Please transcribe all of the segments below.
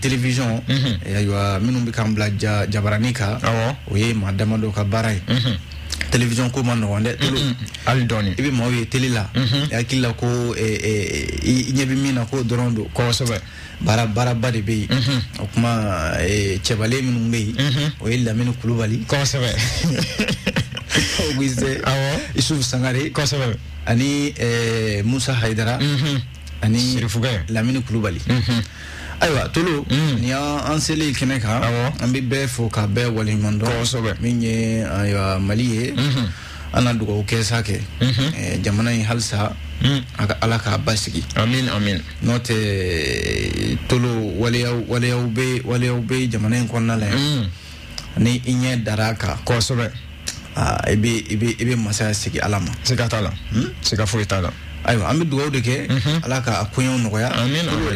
télévision aywa minnu bɛ kan bila jabarani kan o ye maa dama dɔ ka baara ye télévision ko man nɔgɔn dɛ hali dɔɔni i bɛ maaw ye télé la i hakili la ko i ɲɛ bɛ min na ko dɔrɔn don kosɛbɛ baaraba de bɛ yen o kuma cɛbale minnu bɛ yen o ye Lamini Kulubali kosɛbɛ o Guise Isuf Sangare kosɛbɛ ani Musa Haidara ani Serifugɛ Lamini Kulubali. Aywa tolo ni anseli kineka ambi be fo ka be wali mondo minye aywa maliye ana dugo kesake jamana yi halsa aka alaka basiki amin amin note tolo wali au be jamana yi konna la ni inye daraka kosobe ibe masaya siki alama sikatala sikafuitala aywa ambi duwaw de ke alaka akunyo noya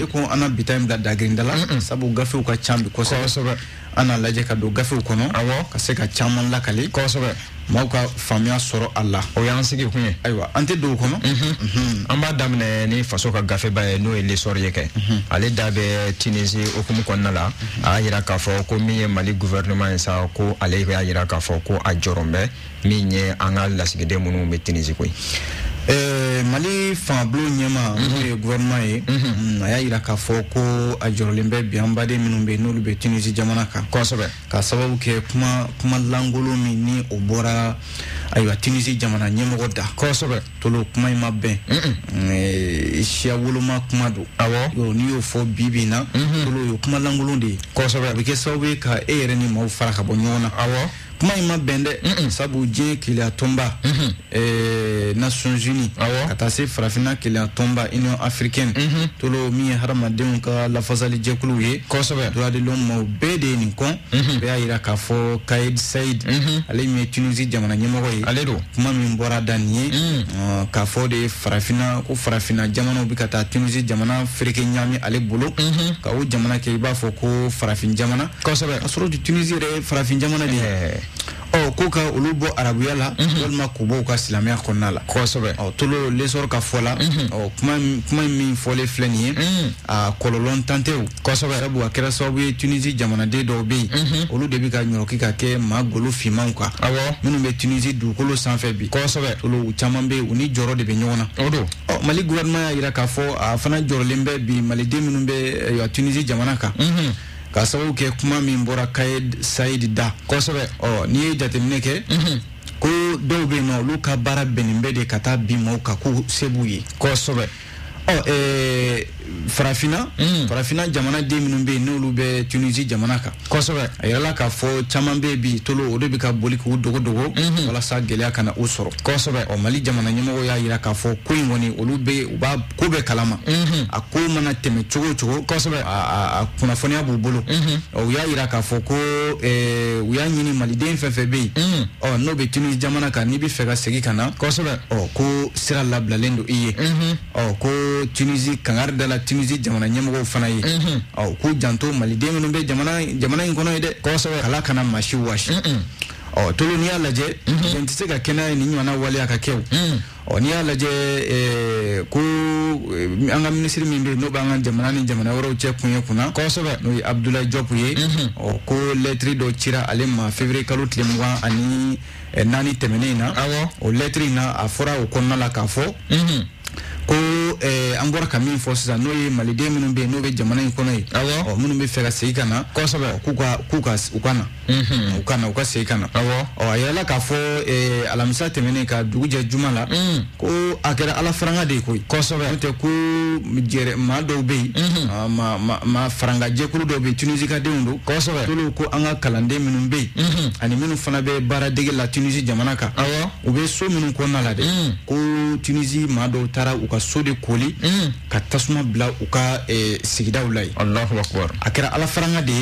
iko ana bitime da dagrindala sabu gafe uka chambi kosobe ana laje ka do gafe ukono awo ka se ka chamon lakali kosobe mauka famia soro Allah o yansigi kunye aywa ante do kono amba damne ni faso ka gafe ba no ile sorye ke ale dabe Tunisie okumu konnala ayira ka fo ko miye Mali gouvernement sa ko ale ya ayira ka fo ko ajorombe minye anga lasigede munu me Tunisie ko Mali fan bleu nyama le gouvernement ya ira ka foko ajorlembe biamba de minumbe no lube Tunisie jamana ka kosobe ka sababu ke kuma langolo mini obora aywa Tunisie jamana nyemogo da kosobe tolo kuma imabe isha woluma kuma do awo yo niyo fo bibina tolo yo kuma langolo de kosobe abike sawe ka ere ni mau faraka bonyona awo kuma ima bende sabu je kile atomba Nations Unies katase farafina kile atomba Union Africaine tolo mi haramadeu ka lafazali jekuluye kosobe dola de l'homme bede ni kon bea ira kafo Kaid Said ale mi Tunisie jamana nyemogoye aledo kuma mi mbora danie kafo de farafina ko farafina jamana bikata Tunisie jamana freke nyami ale bolo ka o jamana ke iba foko farafin jamana kosobe asoro de Tunisie re farafin jamana de koka ulubo arabuya la walma kubo ka silamia konna la kosobe tolo lesor ka fola kuma mi fole flenie a kololon tanteu kosobe rabu akira sobe Tunisie jamana de dobi olu debi ka nyoroki ka ke magolu fiman kwa minu be Tunisie du kolo sanfe bi kosobe tolo chamambe uni joro de be nyona odo Mali gouvernement ira ka fo afana joro lembe bi Mali de minu be ya Tunisie jamana ka kasawu ke kuma min bora Kaid Said da kosobe ni jatemne ke ko dobe no luka bara benimbe de kata bimo ka ku sebuyi kosobe farafina jamana de minumbe no lube Tunisie jamana ka kosobe ayala ka fo chamambe bi tolo odobi ka boliku dogo wala sa gele kana usoro kosobe Mali jamana nyimo ya ira ka fo kuingoni olube uba kube kalama akoma na teme chogo kosobe kuna fonia bubulu ya ira ka fo ko uyanyini Mali de FFB no be Tunisie jamana ka nibi fega segi kana kosobe ko sira labla lendo iye ko Tunisie kangar dala Tunisie jamana nyemogo fanaye ku janto Mali de minnu be jamana ngono ide kosobe kala kana mashi washi tolo ni ala je ntise ka kena ni nyana wali akakewu ni ala je ku anga ministre mimbe no banga jamana ni jamana woro che kunye kuna kosobe no Abdoulaye Diop ye ko lettre do chira alema février kalut lemwa ani nani temenena o lettre na afora o konna la kafo ko angora kamin forces anoye Mali de minnu be no be jamana ikono ye minnu be fega seikana kosobe kuka ukana ukana ukaseikana ayala ka fo alamisa temene ka duguje jumala ko akera ala franga de ko kosobe te ko jere ma do be ma franga je ko do be Tunisie ka de ndo kosobe tolo ko anga kalande minnu be ani minnu fana be bara dege la Tunisie jamana ka ube so minnu ko nala de ko Tunisie ma do tara uka so de koli ka tasuma bla uka sigida ulai Allahu akbar akira ala faranga de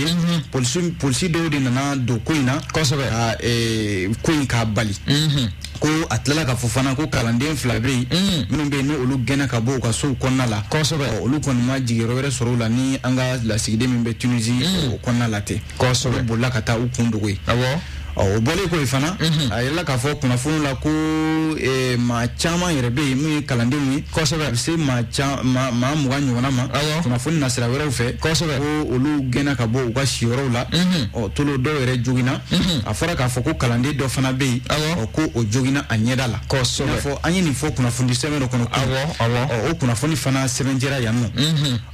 polisi do de nana do koina kosobe queen ka bali ko atlala ka fofana ko kalanden flabe minun be no olu gena ka bo ka so konna la kosobe olu kon ma jigero were soro la ni anga la sigide min be Tunisie konna la te kosobe bolla ka ta ukundu ko obole ko ifana ayella ka fo kuna funu la ko e ma chama yerebe mi kalandimi kosebe se ma chama ma muganyo na ma kuna funu na sira wera ufe kosebe o olu gena ka bo uga shiorola o tolo do ere jugina afara ka fo ko kalande do fana be o ko o jugina anyedala kosebe fo anyi ni fo kuna fundi semero kono o kuna funi fana sebenjera yanu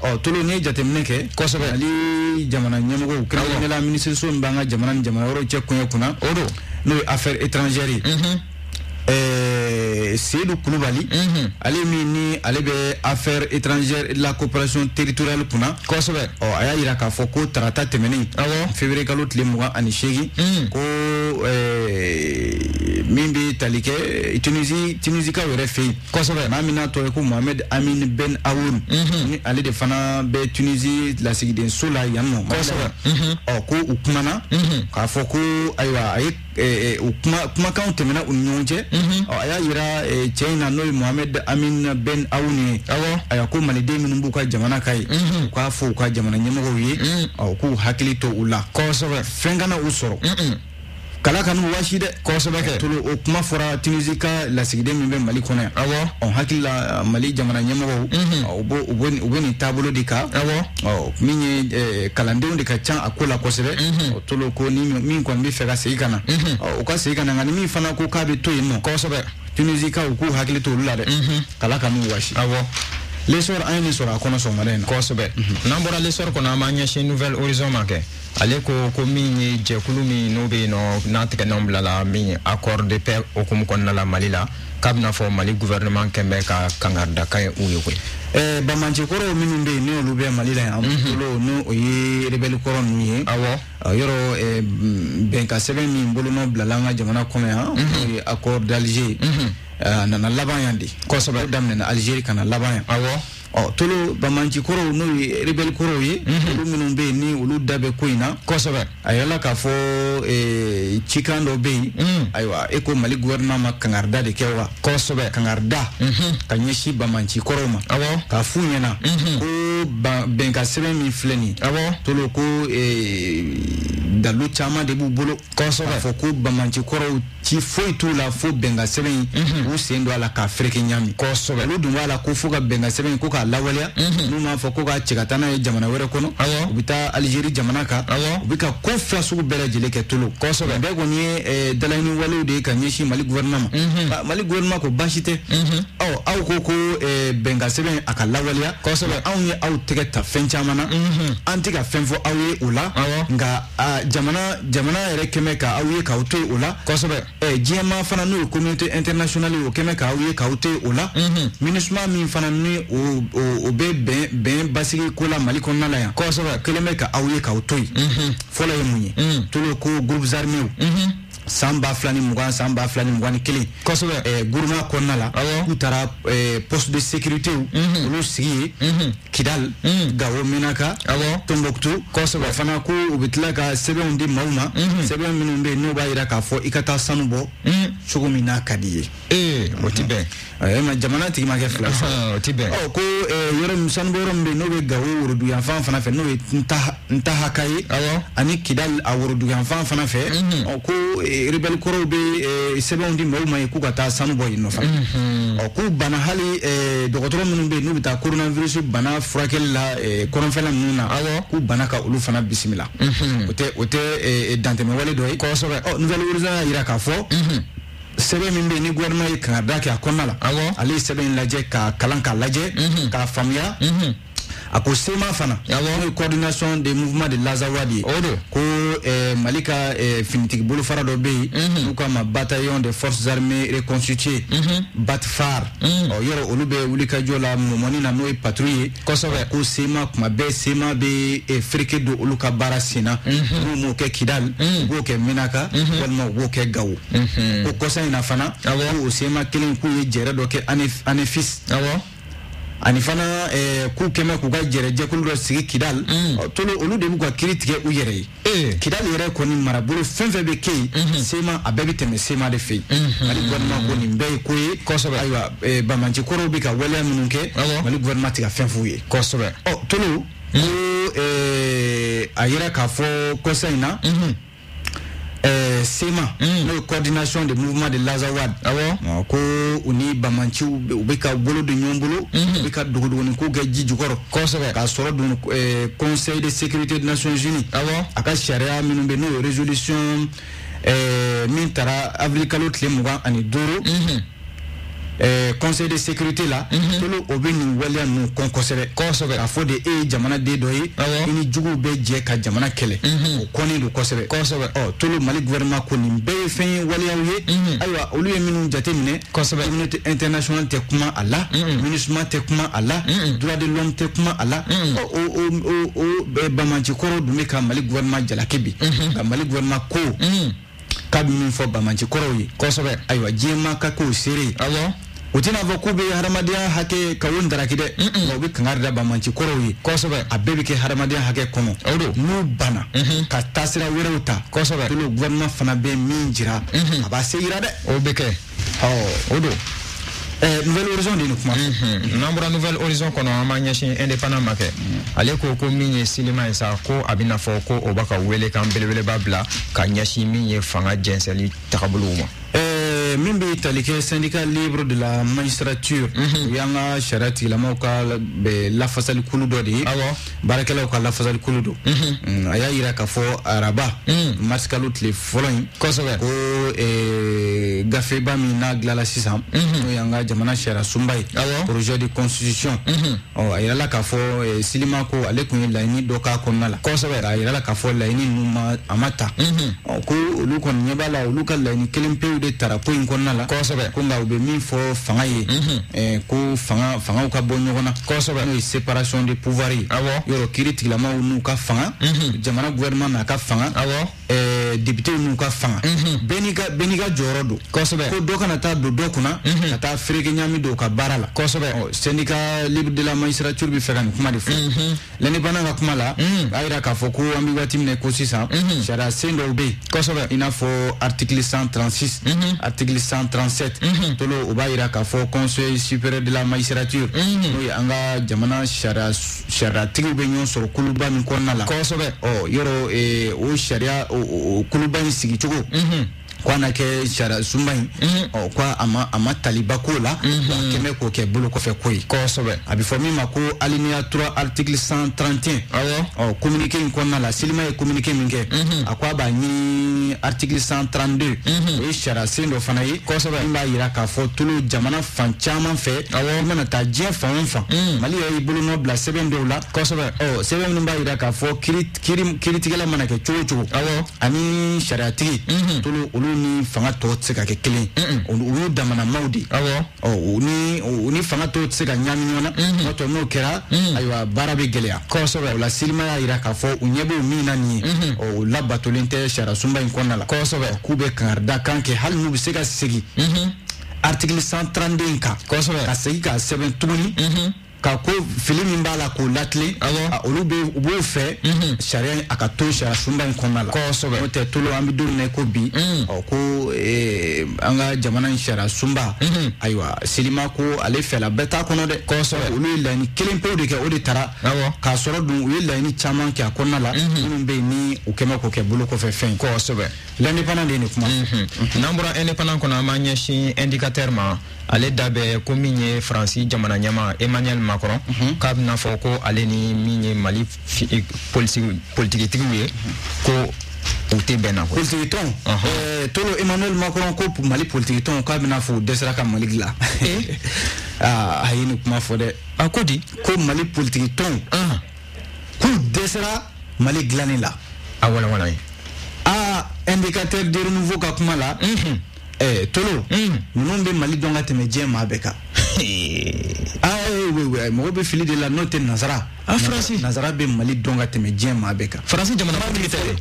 o tolo ne jatemneke kosebe ali jamana nyamugo kala la ministre so mbanga jamana woro chekunya kuna odo no affaires étrangères Seydou Koulibaly allez mini allez affaires étrangères et de la coopération territoriale kuna kosebe o aya ira ka foko trata temeni février kalot le mois anichegi ko mimbi talike Tunisie ka were fe kosebe mamina to ko Mohamed Amine Ben Aouane ni allez de fana be Tunisie la sigide sola yanno kosebe o ko ukmana ka foko aywa ukma ka temena unyonje aya ira China no Mohamed Amine Ben Aouane aya ko mali de minumbu ka jamana kai ko afu ka jamana nyemogo wi ko hakilito ula kosebe fengana usoro kala kanu washide kosebe ke tulu okuma fora Tunisika la sigide mimbe mali kona on hakila mali jamana nyemogo obo ni tabolo dika minye kalande ndika cha akola kosebe tulu ko ni min kwa mbi fega seikana ukaseikana ngani mi fana ko kabe to yino kosebe Tunisika uku hakili to lula de kala kanu washi lesor ayni sura kono somalen kosebe nambora lesor kono manya chez Nouvel Horizon make ale ko min jekulu min no be no natika nombla la min accord de paix o kum kon la Mali la kabna fo Mali gouvernement kembe ka kangarda kay uyoko ba manje koro min be ne lube Mali la am lo no oyi rebel koron mi yoro ben ka 7 min bolono blalanga jamana kono ya accord d'Alger nana laban yandi kosebe damna Algérie kana laban tolo bamanji koro no rebel koro ye lumino be ni uluda be kuina kosebe ayala ka fo chikando be aywa eko Mali gouvernement kangarda de kewa kosebe kangarda kanyeshi bamanji koro ma ka funyana ko benka 7000 fleni tolo ko dalu chama de bubolo kosebe fo ko bamanji koro ti foitu la fo benka 7000 o sendo ala ka afrika nyami kosebe ludu wala ko fuga benka 7000 ko lawalya numa foko ga cikatana e jamana wore kono ubita Algérie jamana ka ubika kofra su berajile ke tulu kosebe be goni dalaini walude kanyeshi Mali gouvernement Mali gouvernement ko bashite aw koko benga 7 akalawalya kosebe awnye aw tegeta fenchamana antika fenfo awye ula nga jamana ere kemeka awye ka uto ula kosebe jema fana no community international o kemeka awye ka uto ula MINUSMA min fana ni o be ben basiki kola Mali konna la ya kosebe kelemeka awye ka uto fola yemunye tulu ko groupe armé samba flani mugani kili kosebe guruma konna la utara poste de sécurité ou sigi Kidal Gao Ménaka Tombouctou kosebe fana ko ubitla ka sebon di mauna sebon minumbe no bayira ka fo ikata sanubo chugumina kadiye otibe ma jamana ti ma gefla otibe ko yorem sanborom be no be Gao wurudu ya fana fe no nta hakai ani Kidal awurudu ya fana fe ko rebel korobe sebon di mauma ikata sanubo ino fa ko bana hali dokotoro minumbe no bita coronavirus bana frakel la koronfela nuna ku banaka ulu fana bismillah ote dante me wale doy kosebe Nouvel Horizon ira ka fo sebe mimbe ni gouvernement e Canada ki akonna la ali sebe laje ka kalanka laje ka famia ako sema fana la coordination des mouvements de l'Azawad ko malika finitik bulu fara do be ko ma bataillon des forces armées reconstituées batfar yoro olube ulika jola momoni na noy patrouille kosebe ko sema ko ma be sema be afrique do uluka barasina mo ke Kidal go ke Ménaka walma go ke Gao ko kosay na fana ko sema kelen ku jere do ke anefis anifana ku kema ku gajere jekulro sigi Kidal tolo olude bu kwa kiritike uyere Kidal yere ko ni marabulu fenfebe ke sema abebe teme sema de fe ali gouvernement ko ni mbey ko kosebe aywa bamanji korobi ka wala mununke mali gouvernement ti ka fenfuye kosebe tolo ayira ka fo kosaina SEMA, no coordination des mouvements de l'Azawad. Ah bon? Ko uni bamanchi ubeka bolo de nyombolo, ubeka dogodo nko gaji jukoro. Conseil ka soro dun Conseil de sécurité des Nations Unies. Ah bon? Aka sharia minumbe no résolution min tara avril kalo tle muga ani doro. Conseil de sécurité là, solo obéni wala no conseil afo de jamana de doye ni jugu be je ka jamana kele koni do conseil oh tolo mali gouvernement koni be fin wala ye aywa olu yeminu jatemine communauté internationale te kuma ala MINUSMA te kuma ala droit de l'homme te kuma ala o bamanji koro do meka mali gouvernement jalakebi mali gouvernement ko kabi minfo bamanji koro ye conseil aywa jema ka ko sere alo utina vokube haramadiya hake kawundara kide obi kangarda bamanchi koroyi kosobe abebe ke haramadiya hake kono odo no bana ka tasira werauta kosobe lo gouvernement fanabe minjira abase irade obeke oh odo Nouvel Horizon de Nukma. Nombre Nouvel Horizon qu'on a magnéché indépendant maquet. Allez, Coco Mini, Silima et Sarko, Abinafoko, Obaka, Wele, Kambele, Babla, Kanyashi, Mini, Fanga, Jenseli, Tablouma. Mimbi Talike, syndicat libre de la magistrature, Yanga, Charati, Lamoka, La Fasal Kuludo, Barakaloka, La Fasal Kuludo, Aya Irakafo, Araba, Maskalut, les Following, Kosovo, Gafeba, Mina, Glalasisam, Yanga, Jamana, Chera, Sumbai, projet de constitution, Ayala Kafo, Silimako, Alekuni, Laini, Doka, Konala, Kosovo, Ayala Kafo, Laini, Numa, Amata, Oko, Lukon, Nebala, Luka, Laini, Kilimpeu de Tarapoin. Konala kosobe konga ube min fo fanga ye ko fanga ka bonyo kona kosobe no séparation des pouvoirs awo yoro kiriti la maunu ka fanga jamana gouvernement na ka fanga awo député nu ka fanga beniga jorodo kosobe ko dokana ta do dokuna ta freke nyami do ka barala kosobe syndicat libre de la magistrature bi fekan kuma de fo leni bananga kuma la ayra ka foko ambiwa timne ko sisa shara sendo be kosobe ina fo article 136 article 137 tolo obayira ka fo conseil supérieur de la magistrature oui anga jamana sharia tigbenyo sur kuluba min konala kosobe oh yoro o sharia o kuluba ni sigichugo kwa na ke shara sumbai o kwa ama talibakola keme ko ke bulu ko fe koy kosobe abifomi mako alinéa 3 article 131 o communiquer nkonna la silima e communiquer minge akwa ba ni article 132 e shara sindo fanayi kosobe imba ira ka fo tulu jamana fanchama fe mana ta je fanfa mali e bulu no bla 7 dola kosobe o 7 numba ira ka fo kritikala mana ke chuchu ani shara ti tulu ni fanga to tsika ke kelen o damana maudi o ni fanga to tsika nyami nyona moto no kera aywa barabe gelea kosobe la silma ira ka fo unyebe mina ni o labato lente shara sumba inkona la kosobe kube karda kanke hal nu bisega sigi article 132 ka kosobe ka sigi ka 7 tuni kako film mbala ko latle olube bo fe sharia akatosha sumba nkona la kosobe mote tolo ambidu ne ko bi ko anga jamana nshara sumba aywa silima ko ale fe la beta kono de kosobe olu la ni kelimpo de ke odi tara ka soro dum wi la ni chaman ke akona la mbe ni ukema ko ke bulu ko fe fen kosobe l'indépendant de ne kuma nambura indépendant kono amanyeshi indicateur ma ale dabe ko minye franci jamana nyama Emmanuel Macron kab na foko ale ni minye mali politique tiwi ko outé benako politique ton tolo Emmanuel Macron ko mali politique ton kab na fo desra ka mali gla ayinu kuma fo de akodi ko mali politique ton ko desra mali gla ni la awala wala indicateur de renouveau ka kuma la tolo non be mali donga teme jema beka oui mo be fili de la note nazara français nazara be mali donga teme jema beka français jamana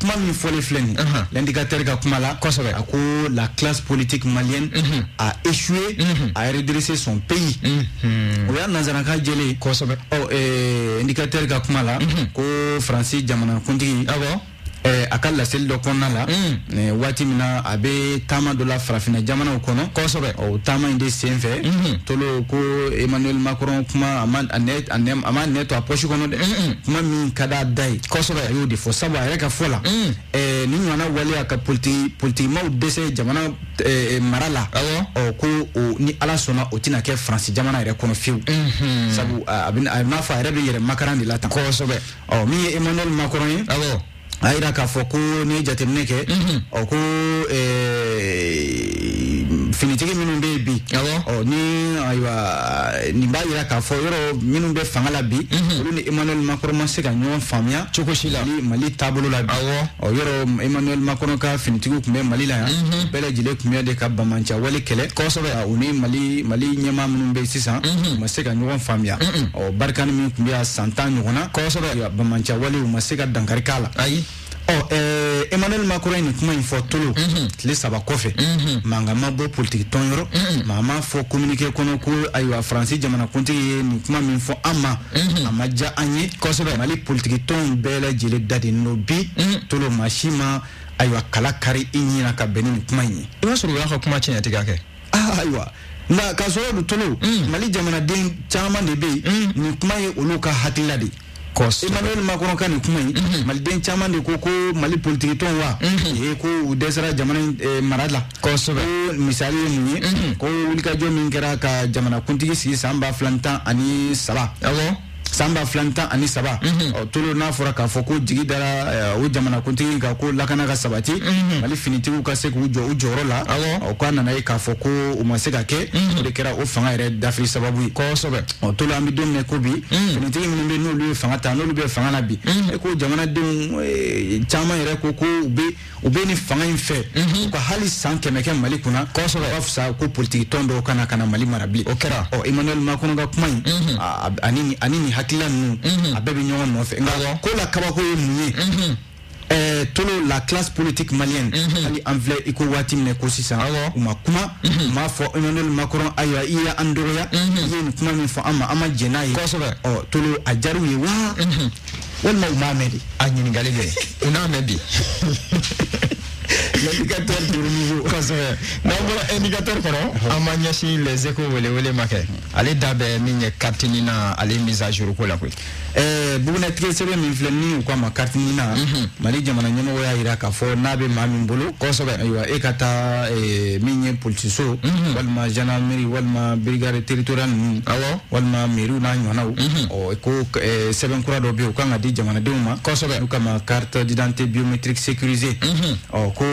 mami fole fleni l'indicateur ka kuma la kosobe ko la classe politique malienne a échoué à redresser son pays oya nazara ka jele kosobe indicateur ka kuma la ko français jamana kundi a ka laseli dɔ kɔnɔna la waati min na a bɛ taama dɔ la farafinna jamanaw kɔnɔ kosɛbɛ o taama in de senfɛ tolo ko Emmanuel Macron kuma a man ne to a poche kɔnɔ dɛ kuma min ka d'a da ye kosɛbɛ a y'o de fɔ sabu a yɛrɛ ka fɔ la ni ɲɔgɔnna wale a ka politikimaaw dɛsɛ jamana mara la ko ni ala sɔnna o tɛna kɛ Faransi jamana yɛrɛ kɔnɔ fiyewu sabu a n'a fɔ a yɛrɛ bɛ yɛrɛ makaran de la tan kosɛbɛ min ye Emmanuel Macron ye aira ka fɔ ko ne jateminɛ kɛ ko finitigi minnu bɛ bi ni ayiwa nin b'a yira k'a fɔ yɔrɔ minnu bɛ fanga la bi olu ni Emmanuel Macron ma se ka ɲɔgɔn faamuya cogo si la Mali taabolo la bi yɔrɔ Emmanuel Macron ka finitigiw tun bɛ Mali la yan bɛɛ lajɛlen tun bɛ de ka bamananca wale kɛlɛ kosɛbɛ u ni Mali ɲɛmaa minnu bɛ sisan ma se ka ɲɔgɔn faamuya barikani min tun bɛ san 10 ɲɔgɔnna kosɛbɛ bamananca wale u ma se ka dankari k'a la ayi Emmanuel Macron ni kuma infotolo tile saba kofe mangama bo politique tonro mama fo communiquer kono ko aywa Faransi jamana kunti ni kuma min fo ama ja anye kosebe Mali politique ton bela jile dadi nobi tolo mashima aywa kala kari inyina ka benin kuma yin iwasuru ya kuma chenya tikake aywa na kasoro tolo Mali jamana den chama debe ni kuma ye oloka hatiladi Emmanuel Macron kan kuma yi maliden chairman de koko Mali politique ton wa ko desra jamana marala kosobe misali ni ko ulika jo min kera ka jamana kuntigi si samba flantan ani saba samba flantan ani saba tolo na fura ka foko jigi dara o jamana kuntigi ka ko lakana ka sabati Mali finitigu ka se ku jo ujoro la o ko nana e ka foko o ma se ka ke de kera o fanga ere dafri sababu kosobe tolo ami donne ko bi finitigu min be no lu fanga ta no lu be fanga na bi e ko jamana den chama ere ko ko be ni fanga infe ko hali sanke meke Mali kuna kosobe ofsa ko politique tondo kana Mali marabli okera Emmanuel Macron ga kuma anini hakila nous abebe nyonga nofe ngalo ko la kabako yimye tolo la classe politique malienne ali envler iko watim ne ko sisa kuma ma fo Emmanuel Macron aya iya andoya yin kuma min fo ama jenai kosobe tolo ajaru ye wa wala umamedi anyini galile unamedi l'indicateur du niveau kosobe na wala indicateur kono amanya shi les échos wele make ale dabe minye kartinina ale mise à jour ko la ko buguna tresere min flani ko ma kartinina Mali jamana nyama waya ira ka fo nabe mamin bolo kosobe aywa ekata minye politiso walma gendarmerie walma brigade territoriale walma meruna nyonawo ko seven kura do bio kanga di jamana deuma kosobe kama carte d'identité biométrique sécurisée ko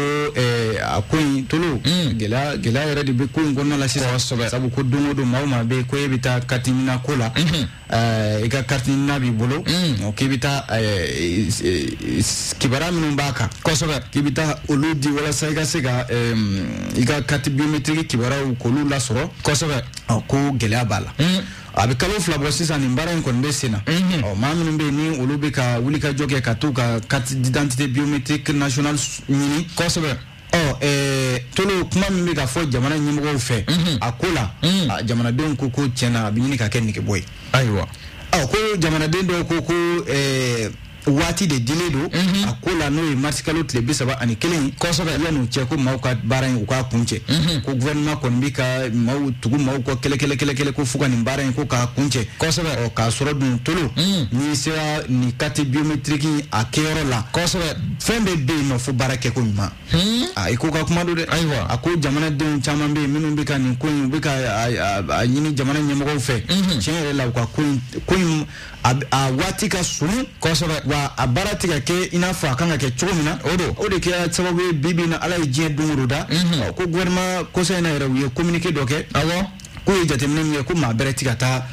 akun tulu gela yara de ko ngona la sisa sabu ko dungodo mauma be ko ebita katimina kola ega katimina bi bolo okibita kibara minumbaka kosoba kibita oludi wala sega ega katibiometri kibara ukolu la soro kosoba ko gela bala abi kalo flabrosis animbara en condesena mami numbe ni ulubika ulika joke katuka carte d'identité biométrique nationale ni kosoba tolo kuma min bɛ ka fɔ jamana ɲɛmɔgɔw fɛ a ko la jamanadenw ko ko tiɲɛna a bɛ ɲini ka kɛ nege bɔ ye ayiwa ko jamanaden dɔw ko ko waati de dile do a ko la n'o ye marsikalo tile 31 kosɛbɛ yan'u cɛ ko maaw ka baara in u k'a kuncɛ ko gouvernement kɔni bɛ ka maaw ko kɛlɛ ko fo ka nin baara in ko k'a kuncɛ kosɛbɛ k'a sɔrɔ dun tolo n'i sera nin carte biométrique a kɛyɔrɔ la kosɛbɛ fɛn bɛɛ bɛ yen nɔ fo baara kɛ ko ɲuman i ko ka kuma do dɛ ayiwa a ko jamanadenw caman bɛ yen minnu bɛ ka nin ko in u bɛ ka a ɲini jamana ɲɛmɔgɔw fɛ tiɲɛ yɛrɛ la u ka ko in a waati ka surun kosɛbɛ wa a baara tɛ ka kɛ i n'a fɔ a kan ka kɛ cogo min na o de kɛra sababu ye bibi na ala ye diɲɛ don o da ko gouvernement conseil na yɛrɛ u ye communiqué dɔ kɛ k'u ye jateminɛ min kɛ ko maa bɛrɛ tɛ ka taa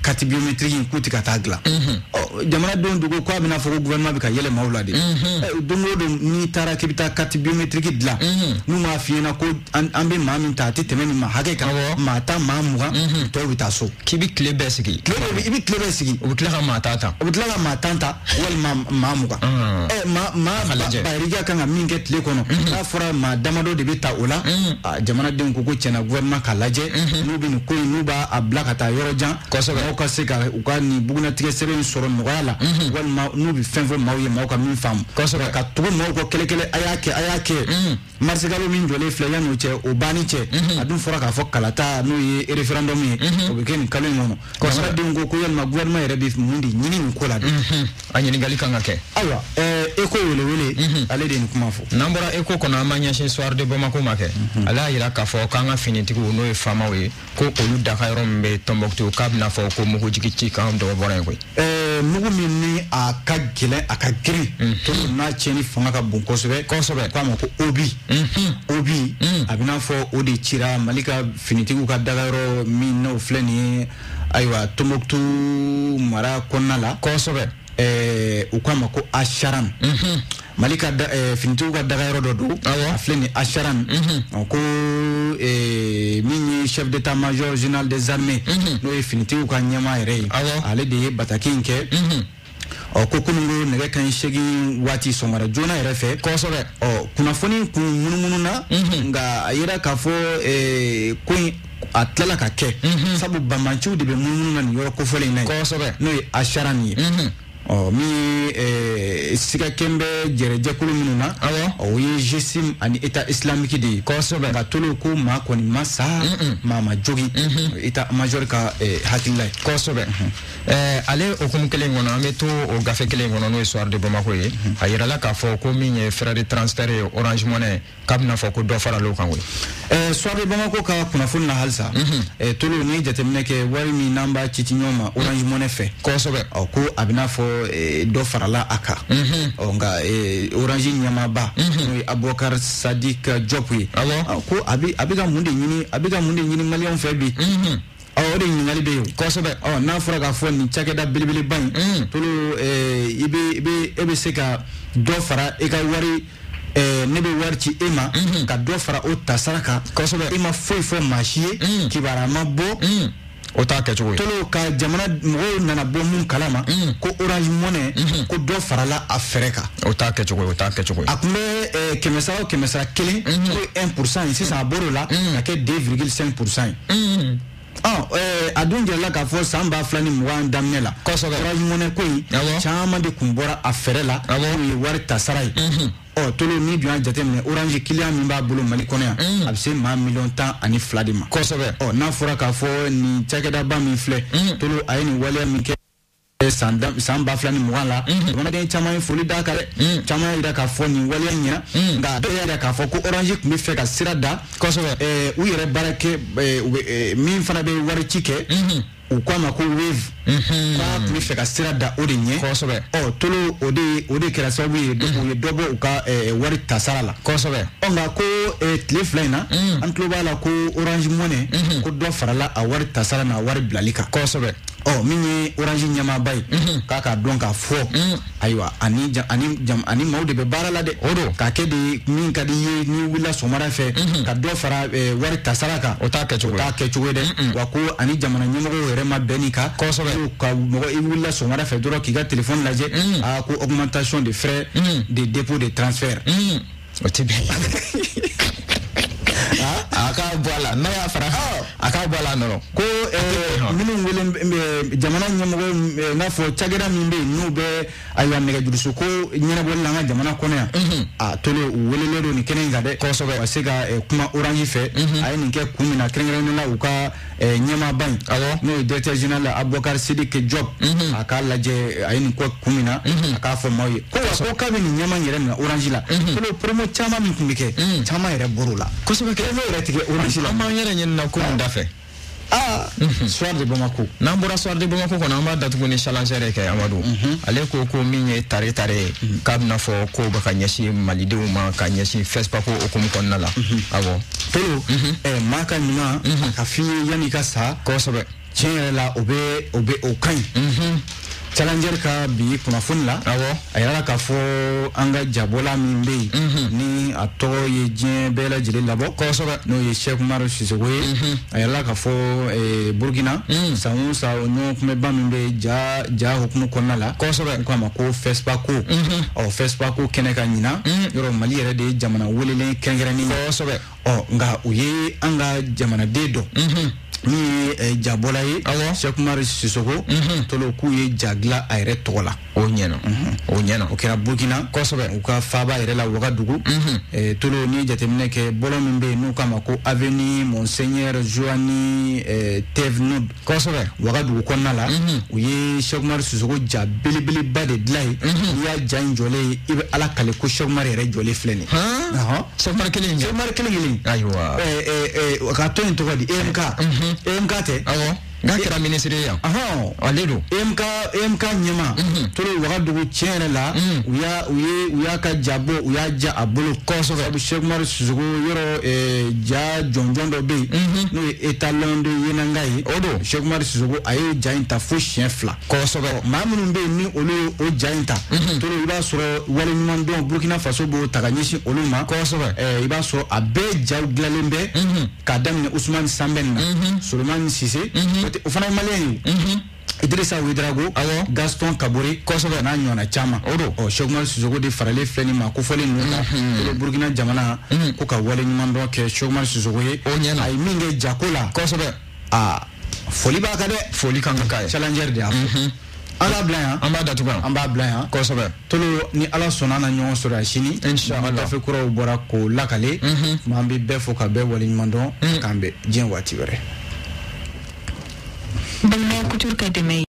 carte biométrique k'u tɛ ka taa dilan jamanadenw dogo ko a bɛna fɔ ko gouvernement bɛ ka yɛlɛ maaw la de don o don n'i taara k'i bɛ taa carte biométrique dilan n'u m'a f'i ɲɛna ko an bɛ maa min ta a tɛ tɛmɛ nin maa hakɛ kan maa tan maa mugan tɔw bɛ taa so k'i bɛ tile bɛɛ sigi i bɛ tile bɛɛ sigi o bɛ tila ka maa tan ta walima maa mugan maa bayirija kan ka min kɛ tile kɔnɔ n'a fɔra maa damadɔ de bɛ ta o la jamanadenw ko ko tiɲɛna gouvernement k'a lajɛ n'u bɛ nin ko in n'u b'a bila ka taa yɔrɔ jan Malika finituga dagayro dodo afleni asharan ko mini chef d'état major général des armées no finituga nyama ire ale de batakinke kokunungo nega kan shegi wati somara jona irefe kosobe kuna foni kumunununa nga ira kafo kun atlala kake sabu bamanchu de munununa ni yoro kofole nai kosobe no asharan ye mi sika kembe jere jakulu minuna oui jisim ani état islamique di kosobe ka tuluku ma koni masa mama jogi état major ka hatilay kosobe ale okumkele ngona ameto o gafekele ngona no histoire de Bamako ye ayira la ka fo ko minye frère de transfert Orange Money kabna fo ko do fara lo kanwe soir de Bamako ka kuna fonna halsa tulu ni jatemne ke walmi namba chitinyoma Orange Money fe kosobe ko abina fo do farala aka onga Orange Nyamaba Abokar Sadik Jopwi ko abiga munde nyini mali on febi ori ngali be kosobe na furaga foni chakeda bilibili ban tulu ibe seka do fara e ka wari nebe warchi ema ka do fara o tasaraka kosobe ema foi machie kibara mabo tolo ka jamana mɔgɔw nana bɔ mun kalama ko Orange Money ko dɔ farala a fɛrɛ kan o ta kɛ cogo a kun bɛ 500 kelen ko 1% sisan a bɔr'o la ka kɛ 2,5% ye adunja la ka fɔ san 2020 daminɛ la Orange Money ko in caman de kun bɔra a fɛrɛ la o ye wari tasara ye tolo ni duan jatemne Orange client mba bulu mali konya abse ma million temps ani fladima kosobe na fura ka fo ni chakeda ba mi fle tolo ayini wale mi ke samba flani mwala wana de chama en foli dakare chama ida ka fo ni wale nya nga do ya ka fo ko Orange mi fe ka sirada kosobe u yere barake mi fana be wari chike ukwama ko wave kwa prefect sira da odenye kosobe tolo ode kera sabu ye dobo uka wari tasarala kosobe onga ko tleflina antloba la ko Orange Money ko do farala a wari tasara na wari blalika kosobe mini Orange Nyama bay kaka donka fo aywa ani maude be barala de odo kake de min kadi ni wila somara fe ka do fara wari tasara ka otake chwe de wako ani jamana nyimo rema benika kosobe ka mogo iwula somara fe doro ki ga téléphone laje a ko augmentation des frais des dépôts de transfert aka bola no ko minu ngule jamana nyamugo na fo chagera mimbe nube aywa nega jurusu ko nyina bolla nga jamana konya tole welelero ni kenenga de kosobe asiga kuma Orange fe ay ninge kumina krengreno la uka nyama ban no directeur general Abokar Sidik Job aka laje ay ninge kumina aka fo moye ko kabini nyama nyere na Orange la tole promo chama mikumike chama ire borula kosobe ke ire Orange la manyere nyenna ko ndafe soir de Bamako nambura soir de Bamako ko namba datu ko ni challenger ke amadu ale ko minye tare kabna fo ko baka nyashi malide uma ka nyashi fespa ko okumkonna la abo tolo maka nina ka fi yani ka sa ko sobe chele la obe okan challenger ka bi kuna funla ayala ka fo anga jabola mimbe ni atoye jien bela jile labo kosoba no ye Cheikh Maro Sisoko ayala ka fo Burkina sawu sawu no kumeba mimbe ja hukumu konala kosoba kwa mako Facebook o Facebook keneka nyina yoro mali yere de jamana welele kengerani kosoba nga uye anga jamana dedo ye jabola ye Cheikh Maris Sissoko toloku ye jagla ayre tola o nyana o kera Burkina kosobe o ka faba ayre la Ouagadougou tolo ni jatemne ke bolo mbe no kama ko avenue Monseigneur Joanny Tevnoud kosobe Ouagadougou konala o ye Cheikh Maris Sissoko jabele bele bade dlai ya janjole ibe ala kale ko Cheikh Maris re jole fleni Cheikh Maris keleni aywa o ka to into di EMK EMKT. Gakira ministre ya. Alelo. EMK nyema. Tolo Ouagadougou tiene la uya ka jabo uya ja abolo koso fa Cheikh Maris Sissoko yoro ja jonjondo be. No etalon de yenangai. Odo Cheikh Maris Sissoko ayo jainta fo chien fla. Koso ba mamunu be ni olo o jainta. Tolo iba soro walimman don Burkina Faso bo taganyishi oluma. Koso ba iba soro abe jawglalembe. Kadam Ousmane Sambenna. Souleymane Cissé. Au fond malien Idrissa Ouedraogo Gaston Kabore Kosovo na nyona chama o Cheikh Maris Sissoko de farale fleni ma ko fole nuna le Burkina jamana ko ka wale ni mando ke Cheikh Maris Sissoko o nyana ay minge jakola Kosovo a foli ba ka de foli kan ka challenger de ala blanc amba blanc Kosovo tolo ni ala sonana nyon sura chini inshallah ta fe kura bora ko lakale mambi be fo ka be wale ni mando kambe jien wati bere. Belle couture que demain.